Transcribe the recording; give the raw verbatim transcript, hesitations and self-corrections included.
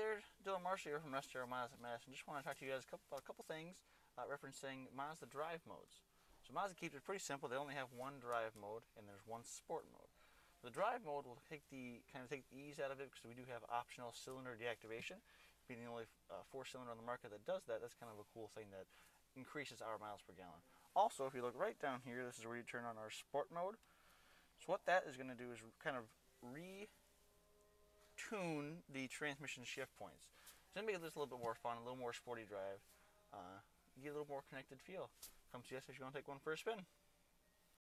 there, Dylan Marshall here from Russ Darrow Mazda of Madison. Just want to talk to you guys about a couple things uh, referencing Mazda drive modes. So Mazda keeps it pretty simple. They only have one drive mode, and there's one sport mode. The drive mode will take the kind of take the ease out of it because we do have optional cylinder deactivation. Being the only uh, four-cylinder on the market that does that, that's kind of a cool thing that increases our miles per gallon. Also, if you look right down here, this is where you turn on our sport mode. So what that is going to do is kind of retune the transmission shift points. It's going to make this a little bit more fun, a little more sporty drive. Uh, you get a little more connected feel. Come see us if you want to take one for a spin.